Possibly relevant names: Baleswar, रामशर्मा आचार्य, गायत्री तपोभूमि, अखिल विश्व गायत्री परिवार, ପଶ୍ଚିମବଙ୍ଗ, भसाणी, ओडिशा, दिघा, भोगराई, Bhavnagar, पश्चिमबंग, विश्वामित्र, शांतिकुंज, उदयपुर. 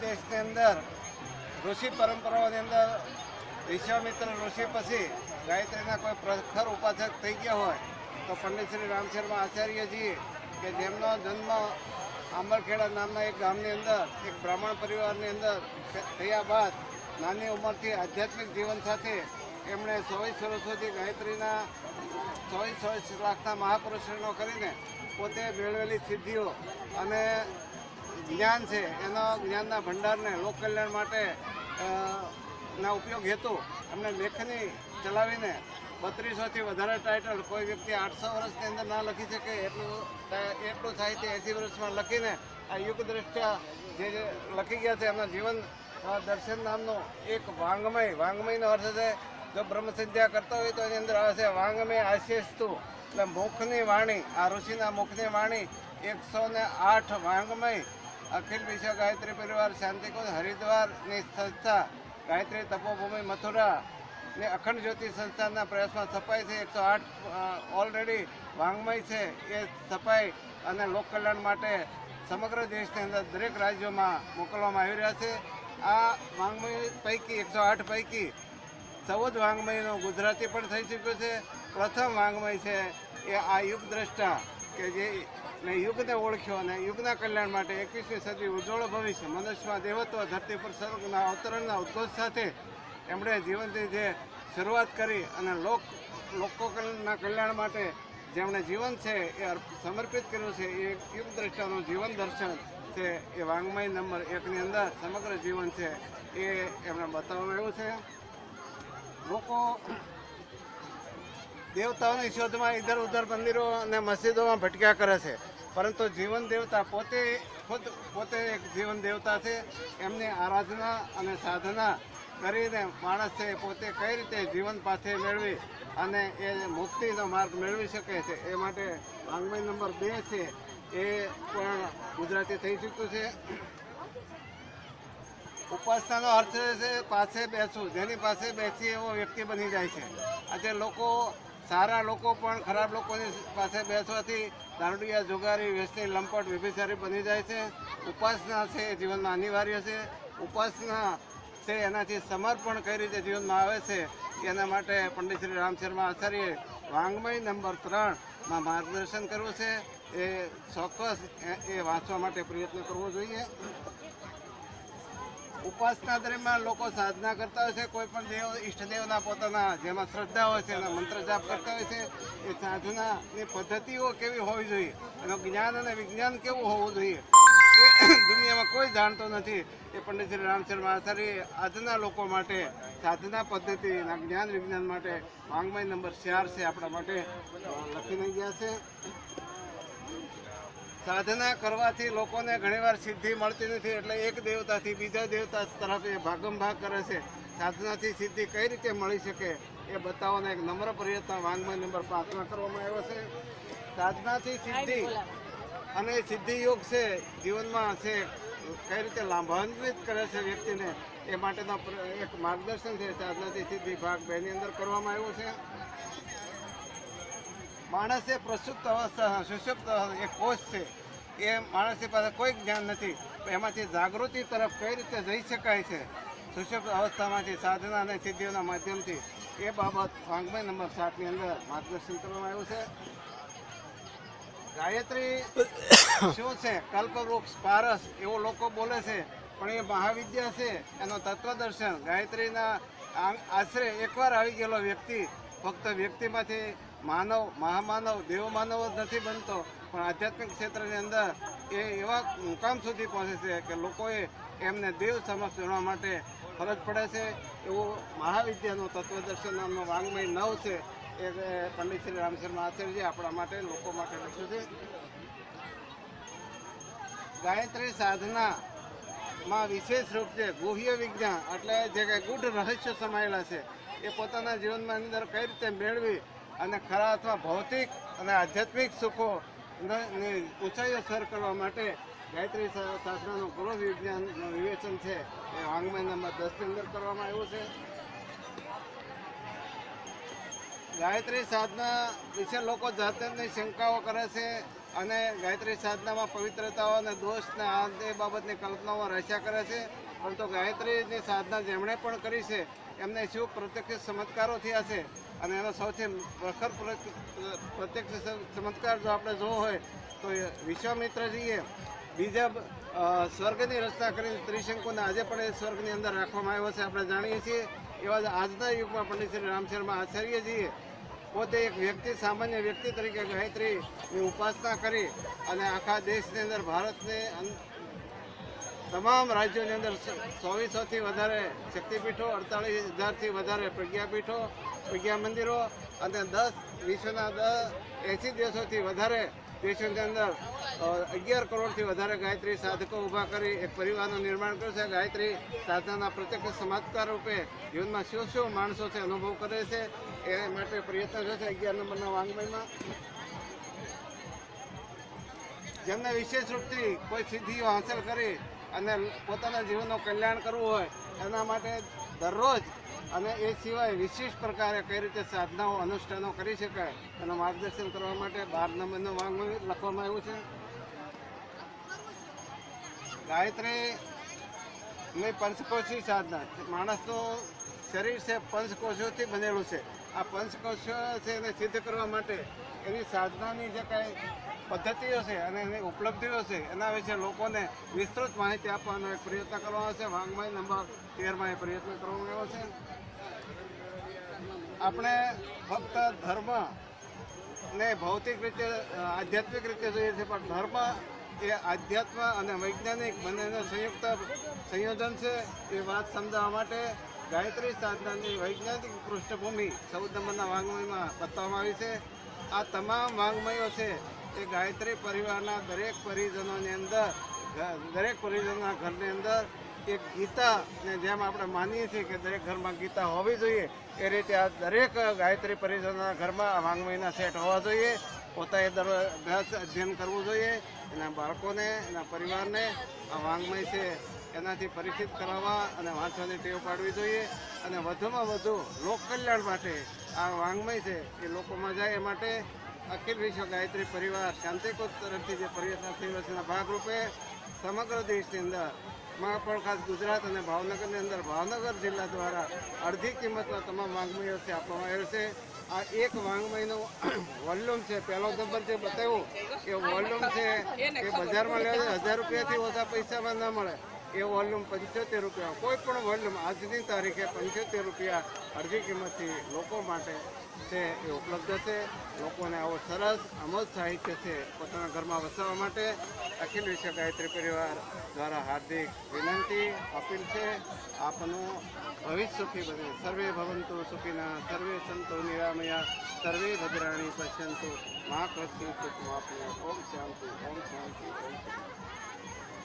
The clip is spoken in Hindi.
देश के अंदर ऋषि परंपराओं के अंदर विश्वामित्र ऋषि पछी गायत्री कोई प्रखर उपासक थी गया हो तो पंडित श्री रामशर्मा आचार्यजी के जेमनो जन्म आंबरखेड़ा नामना एक गामनी अंदर एक ब्राह्मण परिवारनी अंदर थया बाद नानी उमरथी आध्यात्मिक जीवन साथ एमणे 24 वर्षोथी गायत्रीना 24 लाखना महापुरुषों करीने पोते मेळवेली सिद्धिओ अने ज्ञान है एना ज्ञान भंडार ने लोक कल्याण माटे ना उपयोग हेतु हमने लेखनी चलावीने 3200 वधारे टाइटल कोई व्यक्ति 800 वर्ष के अंदर ना लखी सके एटलू साहित्य 80 वर्ष में लखी ने आ युग दृष्टिया जे लखी गया है एमना जीवन दर्शन नामनो एक वांगमय अर्थ है जो ब्रह्म संध्या करता हो तो अंदर आशे वांगमय आशीषतु मुखनी वाणी आ ऋषिना मुखनी वाणी 108 वांगमय अखिल विश्व गायत्री परिवार शांतिकुंज हरिद्वार ने संस्था गायत्री तपोभूमि मथुरा ने अखंड ज्योति संस्थाना प्रयास में छपाई से 108 ऑलरेडी वांगमय से ये छपाई और लोक कल्याण माटे समग्र देश के अंदर दरेक राज्यों में मोकलवामां आवी रह्या छे। आ वांगमय पैकी 108 पैकी 14 वांगमयनो गुजराती पण थई चूक्यो छे। प्रथम वांगमय छे ये आ युग द्रष्टा के जे ने युग ने ओळख्यो ने युगना कल्याण माटे 21મી સદી उज्ज्वल भविष्य मनुष्यमा देवत्व धरती पर स्वर्गना अवतरणना उद्घोष साथे एमणे जीवनथी जे शुरुआत करी अने लोकना कल्याण माटे जेमणे जीवन छे ए समर्पित कर्युं छे ए युग द्रष्टानुं जीवन दर्शन छे। ए वांगमय नंबर 1 ની અંદર समग्र जीवन छे ए एमणे बतावવામાં આવ્યું છે। લોકો देवताओं शोध में इधर उधर मंदिरों ने मस्जिदों में भटक्या करे छे, परंतु जीवन देवता खुद पोते एक जीवन देवता छे। एमने आराधना अने साधना करीने माणस छे पोते कई रीते जीवन पाछे मेळवी अने ए मुक्तिनो मार्ग मेळवी शके छे। ए माटे वांगमय नंबर 2 छे ए पण गुजराती थई चूक्युं छे। उपासनानो अर्थ छे पाछे बेसुं, जेनी पाछे बेसी एवो व्यक्ति बनी जाय छे। आजे लोको सारा लोको पण खराब लोकोनी पासे बेसवाथी दारूडिया जुगारी व्यसनी लंपट व्यभिचारी बनी जाए छे। उपासना से जीवन में अनिवार्य है। उपासना से एनाथी समर्पण कई रीते जीवन में आवे छे एना माटे पंडित श्री रामशर्मा आचार्य वांगमय नंबर 3 में मार्गदर्शन कर्युं छे। ए चौक्कस ए वांचवा माटे प्रयत्न करवो जोईए। उपासना दरमियान लोग साधना करता हो कोईपण देव इष्टदेवना पोताना जेमां श्रद्धा होय छे एना मंत्र जाप करता होय छे। ए साधना ने पद्धतिओ केवी होवी जोईए, एनुं ज्ञान अने विज्ञान केवुं होवुं जोईए दुनियामां कोई जाणतो नथी। ए पंडित श्री रामशर्मा आचार्य आजना लोको माटे साधना पद्धति अने ज्ञान विज्ञान माटे वांगमय नंबर 4 छे आपणा माटे लखीने गया छे। साधना करवाथी लोकोने घणीवार सिद्धि मळती नथी एटले एक देवताथी बीजा देवता तरफ ए भागमभाग करे छे। साधनाथी सिद्धि कई रीते मळी शके ए बतावવાનો एक नम्र प्रयत्न वांगमय नंबर 5 में करवामां आव्यो छे। साधनाथी सिद्धि अने सिद्धि योग छे जीवनमां छे कई रीते लाभान्वित करे छे व्यक्तिने ए माटेनो एक मार्गदर्शन छे। साधनाथी सिद्धि भाग 2 ની અંદર करवामां आव्यो छे। माणसे प्रसुप्त अवस्था सुषुप्त एक कोष है ये माणसी पास कोई ज्ञान नहीं एम जागृति तरफ कई रीते जई शकाय छे। सुषुप्त अवस्था में साधना ने सिद्धिओं माध्यम थी ए बाबत वांगमय नंबर 7 नी अंदर मार्गदर्शन करवामां आव्युं छे। गायत्री शुं छे? कल्पवृक्ष पारस एवं लोग बोले छे पण ए महाविद्या छे। एनो तत्वदर्शन गायत्रीना आश्रय एकवार आवी गेलो व्यक्ति फक्त व्यक्तिमांथी मानव महामानव देव मानव नहीं बनता पर आध्यात्मिक क्षेत्र के अंदर ये एवं मुकाम सुधी पहुँचे है कि लोगोए एमने देव समक्ष जोड़वा माटे फरज पड़े छे। एवं महाविद्या तत्वदर्शन नामनो वांगमय 9 छे ए पंडित श्री रामशर्मा आचार्यजी आपणा माटे लोको माटे लख्युं छे। गायत्री साधना में विशेष रूप से गुह्य विज्ञान एटले जे के गूढ़ रहस्य समायेला छे ए पोताना जीवन में अंदर कई रीते मेळवी अने खरा अथवा भौतिक और आध्यात्मिक सुखों ने ऊंचाईओ सर करवा माटे गायत्री साधनानुं गुरु विज्ञान विवेचन है वांगमय नंबर 10 की अंदर करवामां आव्युं छे। गायत्री साधना विषे लोग जातनी शंकाओ करे छे अने गायत्री साधना में पवित्रताओ अने दोष ने आ बाबत कल्पनाओं में रचा करे छे। परंतु गायत्री साधना जेमणे पण करी छे एमने शिव प्रत्यक्ष चमत्कारों थया छे अने एनो सौथी प्रखर प्रत्यक्ष चमत्कार जो आपणे जोवो होय तो विश्वामित्रजीए बीजा स्वर्गनी रचना करीने त्रिशंकुने आज पण स्वर्गनी अंदर राखवामां आव्यो छे। आपणे जाणीए छीए एवा ज आजना युगमां पंडित श्री रामशरण आचार्यजीए पोते एक व्यक्ति सामान्य व्यक्ति तरीके गायत्री ने उपासना करी अने आखा देश ने अंदर भारत ने तमाम राज्यों ने अंदर 2400 थी वधारे शक्तिपीठों 48,000 थी वधारे प्रज्ञापीठों प्रज्ञा मंदिरों अने 80 देशों थी वधारे देशों के अंदर 11 करोड़ थी वधारे गायत्री साधकों उभा करी एक परिवार निर्माण कर्यु छे। गायत्री साधना प्रत्यक्ष चमत्कार रूपे जीवन में शु शु माणसों से अनुभव करे छे ए माटे प्रयत्न थशे। 11 नंबरना वांगमय में जेमने विशेष रूपथी कोई सिद्धिओ हासिल करी अने पोताना जीवननो कल्याण करवुं होय एना माटे दररोज अने ए सिवाय विशेष प्रकारे कई रीते साधनाओ अनुष्ठानों करी शकाय एनु मार्गदर्शन करवा माटे 12 नंबरनो वांगमय लखवामां आव्युं छे। गायत्री ने पंचकोशी साधना माणसनो शरीर से पंचकोशोथी बनेलुं छे। आ पंचकोशो छे एने सिद्ध करवा माटे एनी साधनानी जे कांई पद्धतिओ छे अने एनी उपलब्धिओ छे एना विशे लोकोने विस्तृत माहिती आपवानो एक प्रयत्न करवानो छे। वांगमय नंबर 13 में प्रयत्न करवामां आव्यो छे। अपने फक्त धर्म ने भौतिक रीते आध्यात्मिक रीते जोईए छे पण धर्म ए आध्यात्म अने वैज्ञानिक बंनेनो संयुक्त संयोजन छे ए वात समजाववा माटे गायत्री साधना की वैज्ञानिक पृष्ठभूमि 14 नंबरना वांगमय में बतावामां आवी छे। आ तमाम वांगमयों से गायत्री परिवारना दरेक परिजनों ने अंदर दरेक परिजनों घर ने अंदर एक गीता ने जेम आपणे मानीए छीए कि दरेक घर में गीता होवी जोईए ए रीते आ दरेक गायत्री परिजनों घर में आ वांगमयना सेट होवा जोईए। पोताए दररोज अभ्यास अध्ययन करवुं जोईए एना बाळकोने एना परिवारने आ वांगमय छे एनाथी परिचित करावा अने वांचवानी टेव पाडवी जोईए अने वधुमां वधु लोककल्याण माटे आ वांगमय छे ए लोकोमां जाय ए माटे अखिल विश्व गायत्री परिवार शांतिकूट तरफ से प्रयत्न सेवा भागरूपे समग्र देश के अंदर में खास गुजरात और भावनगर ने अंदर भावनगर जिला द्वारा अर्धी किंमत में तमाम वांगमयों से आप आ एक वांगमय वॉल्यूम से पहला नंबर जो बताव्यो ए वॉल्यूम से बजार में लेवा 1000 रुपया थी ओछा पैसा में न मळे ए वॉल्यूम 75 रुपया कोईपण वॉल्यूम आज की तारीखे 75 रुपया अर्धी किंमत लोको माटे से उपलब्ध है। लोगों ने आवो सरस अमोद साहित्य से पोताना घर में वसावा माटे अखिल विश्व गायत्री परिवार द्वारा हार्दिक विनंती अपील है। आपनु भविष्य सुखी बने सर्वे भवन्तु सुखिनः सर्वे सन्तु निरामया सर्वे भद्राणि पश्यन्तु मा कश्चित् दुःखं प्राप्नुयात्। ओम शांति ओम शांति ओम शांति।